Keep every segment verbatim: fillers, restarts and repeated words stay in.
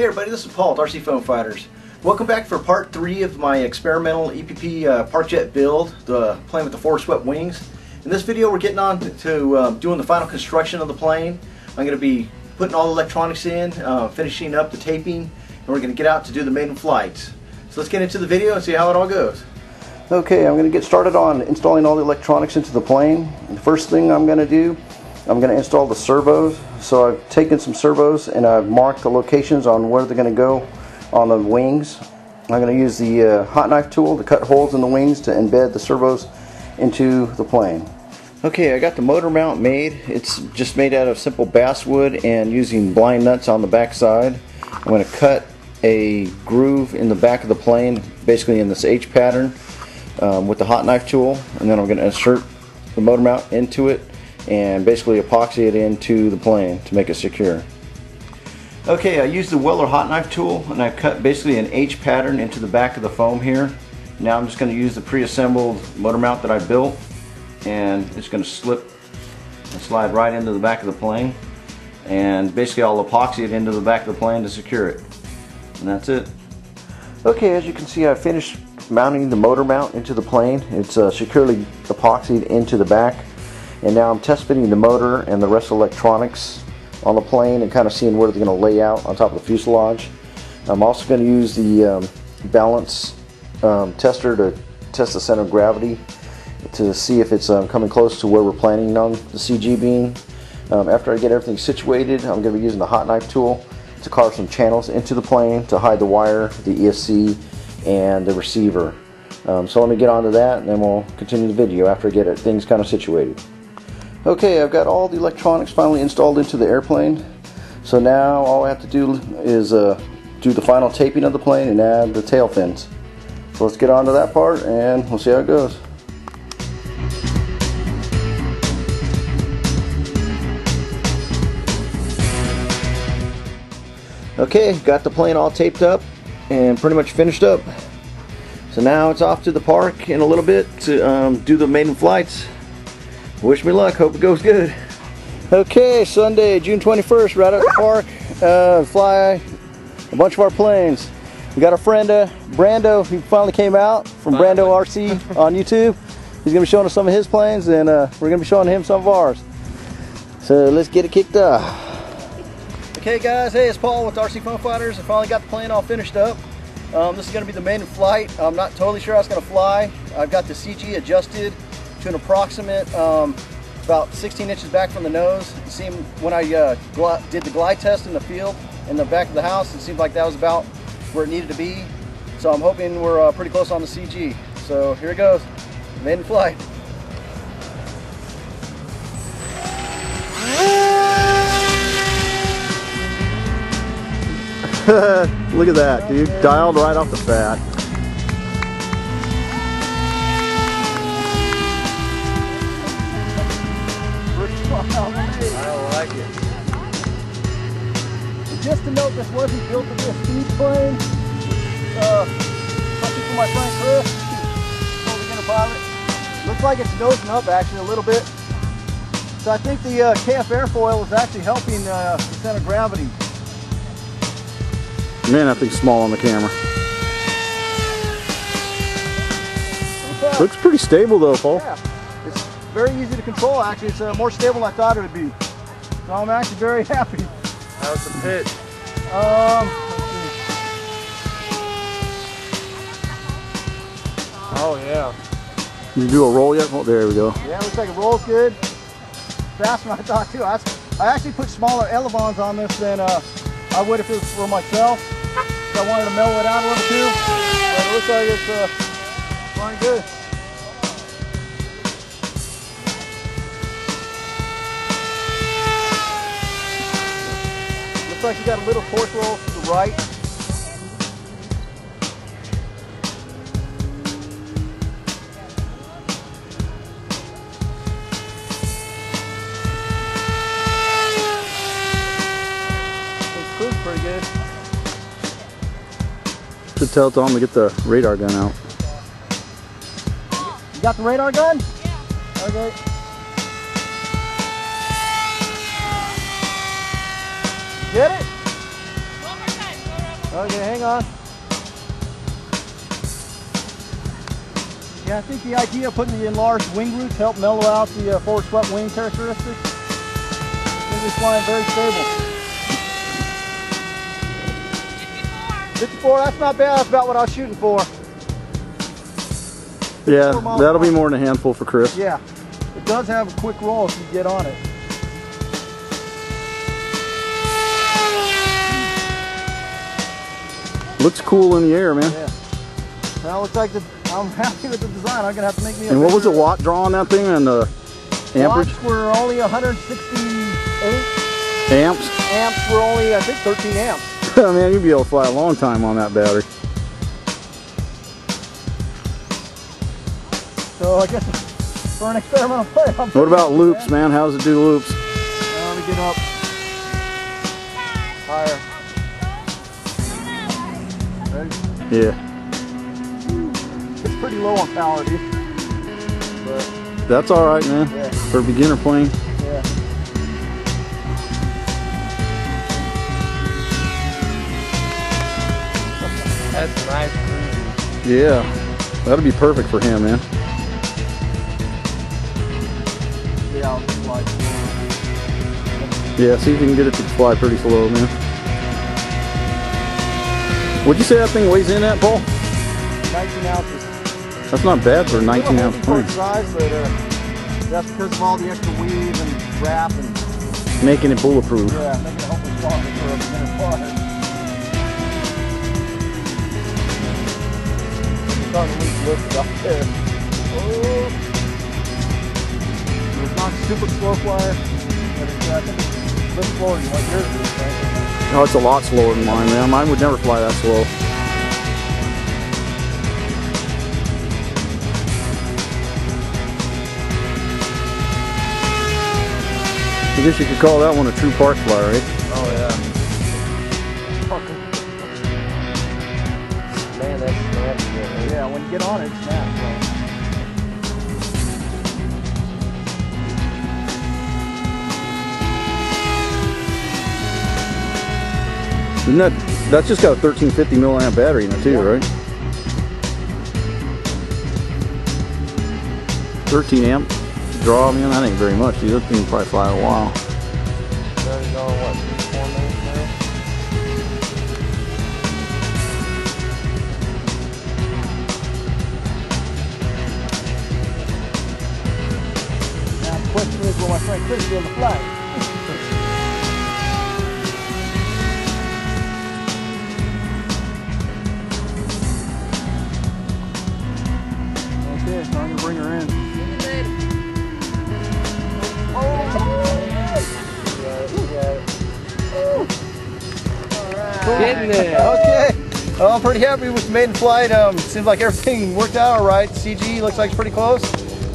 Hey everybody, this is Paul with R C Foam Fighters. Welcome back for part three of my experimental E P P uh, Park Jet build, the plane with the four swept wings. In this video we're getting on to, to uh, doing the final construction of the plane. I'm going to be putting all the electronics in, uh, finishing up the taping, and we're going to get out to do the maiden flights. So let's get into the video and see how it all goes. Okay, I'm going to get started on installing all the electronics into the plane. And the first thing I'm going to do I'm going to install the servos. So I've taken some servos and I've marked the locations on where they're going to go on the wings. I'm going to use the uh, hot knife tool to cut holes in the wings to embed the servos into the plane. Okay, I got the motor mount made. It's just made out of simple basswood and using blind nuts on the back side. I'm going to cut a groove in the back of the plane, basically in this H pattern, um, with the hot knife tool, and then I'm going to insert the motor mount into it and basically epoxy it into the plane to make it secure. Okay, I used the Weller hot knife tool and I cut basically an H pattern into the back of the foam here. Now I'm just going to use the pre-assembled motor mount that I built, and it's going to slip and slide right into the back of the plane, and basically I'll epoxy it into the back of the plane to secure it. And that's it. Okay, as you can see I finished mounting the motor mount into the plane. It's uh, securely epoxied into the back. And now I'm test fitting the motor and the rest of the electronics on the plane and kind of seeing where they're going to lay out on top of the fuselage. I'm also going to use the um, balance um, tester to test the center of gravity to see if it's um, coming close to where we're planning on the C G beam. Um, after I get everything situated, I'm going to be using the hot knife tool to carve some channels into the plane to hide the wire, the E S C, and the receiver. Um, so let me get on to that and then we'll continue the video after I get it, things kind of situated. Okay, I've got all the electronics finally installed into the airplane. So now all I have to do is uh, do the final taping of the plane and add the tail fins. So let's get on to that part and we'll see how it goes. Okay, got the plane all taped up and pretty much finished up. So now it's off to the park in a little bit to um, do the maiden flights. Wish me luck, hope it goes good. Okay, Sunday, June twenty-first, right at the park, uh, fly a bunch of our planes. We got our friend uh, Brando, who finally came out from finally. Brando R C on YouTube. He's gonna be showing us some of his planes, and uh, we're gonna be showing him some of ours. So let's get it kicked off. Okay guys, hey, it's Paul with R C Foam Fighters. I finally got the plane all finished up. Um, this is gonna be the maiden flight. I'm not totally sure how it's gonna fly. I've got the C G adjusted to an approximate um, about sixteen inches back from the nose. It seemed when I uh, did the glide test in the field in the back of the house, it seemed like that was about where it needed to be. So I'm hoping we're uh, pretty close on the C G. So here it goes, maiden flight. Look at that, dude, dialed right off the bat. I like it. Just to note, this wasn't built to be a speed plane. Uh, something for my friend Chris. Totally gonna pilot. Looks like it's dozing up actually a little bit. So I think the uh, K F airfoil is actually helping uh, the center of gravity. Man, that thing's small on the camera. Looks pretty stable though, Paul. Yeah. It's very easy to control actually. It's uh, more stable than I thought it would be. So I'm actually very happy. How's the pitch? Um, oh yeah. Did you do a roll yet? Oh, there we go. Yeah, it looks like it rolls good. Faster than I thought too. I, I actually put smaller elevons on this than uh, I would if it was for myself. So I wanted to mellow it out a little too. But it looks like it's uh, flying good. Looks like you got a little force roll to the right. It's cruising pretty good. Should tell Tom to get the radar gun out. You got the radar gun? Yeah. Okay. Get it? One more time. Okay, hang on. Yeah, I think the idea of putting the enlarged wing roots help mellow out the uh, forward swept wing characteristics. It's going to be flying very stable. fifty-four, that's not bad. That's about what I was shooting for. Yeah, that'll be more than a handful for Chris. Yeah, it does have a quick roll if you get on it. Looks cool in the air, man. Yeah. Now looks like the, I'm happy with the design. I'm gonna have to make me. A and what was the watt draw on that thing and the amperage? Watts were only one hundred sixty-eight amps. Amps were only, I think, thirteen amps. Man, you'd be able to fly a long time on that battery. So I guess for an experimental play. I'm what about loops, man? man? How's it do loops? Now let me get up higher. Ready? Yeah. It's pretty low on power, dude. But that's all right, man. Yeah. For a beginner plane. Yeah. That's nice. Yeah, that'd be perfect for him, man. Yeah, see if you can get it to fly pretty slow, man. Would you say that thing weighs in at, Paul? nineteen ounces. That's not bad for a nineteen ounce plane. Size, but, uh, that's because of all the extra weave and wrap and making it bulletproof. Yeah, making it hopefully stronger for a beginner flight. Starting to lose lift up there. Oh. It's not super slow flyer, but it's, I think it's a little slower than what yours is, right? Oh, it's a lot slower than mine, man. Mine would never fly that slow. I guess you could call that one a true park flyer, right? Oh, yeah. Yeah, when you get on it, it snaps, right? Isn't that, that's just got a thirteen fifty milliamp battery in it too, yeah. Right? thirteen amp draw, man, that ain't very much. Dude, that thing can probably fly a while. My friend Chris on the flight. Okay, so I'm gonna bring her in. Okay. Well, I'm pretty happy with the maiden flight. Um, seems like everything worked out all right. C G looks like it's pretty close.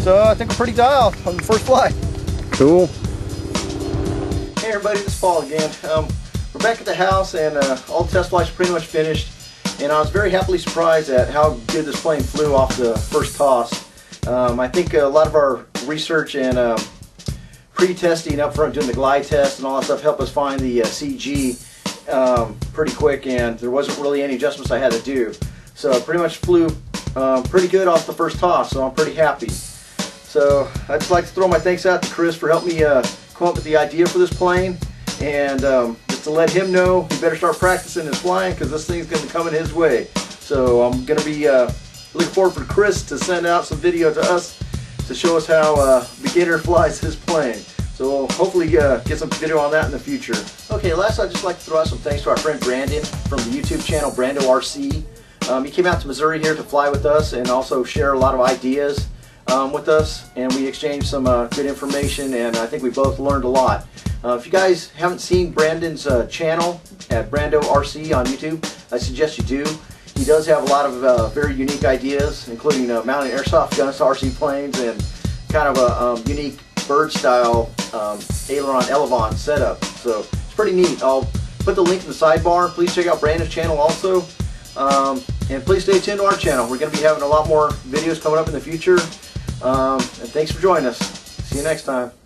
So I think we're pretty dialed on the first flight. Cool. Hey everybody, it's Paul again. Um, we're back at the house and uh, all the test flights are pretty much finished, and I was very happily surprised at how good this plane flew off the first toss. Um, I think a lot of our research and um, pre-testing up front, doing the glide test and all that stuff, helped us find the uh, C G um, pretty quick, and there wasn't really any adjustments I had to do. So I pretty much flew um, pretty good off the first toss, so I'm pretty happy. So I'd just like to throw my thanks out to Chris for helping me uh, come up with the idea for this plane, and um, just to let him know he better start practicing his flying because this thing's going to be coming his way. So I'm going to be uh, looking forward for Chris to send out some video to us to show us how uh, beginner flies his plane. So we'll hopefully uh, get some video on that in the future. Okay, last I'd just like to throw out some thanks to our friend Brandon from the YouTube channel Brando R C. Um, he came out to Missouri here to fly with us and also share a lot of ideas Um, with us, and we exchanged some uh, good information, and I think we both learned a lot. Uh, if you guys haven't seen Brandon's uh, channel at Brando R C on YouTube, I suggest you do. He does have a lot of uh, very unique ideas, including uh, mounting airsoft guns to R C planes and kind of a um, unique bird style um, aileron elevon setup. So it's pretty neat. I'll put the link in the sidebar. Please check out Brandon's channel also. Um, and please stay tuned to our channel. We're going to be having a lot more videos coming up in the future. Um, and thanks for joining us. See you next time.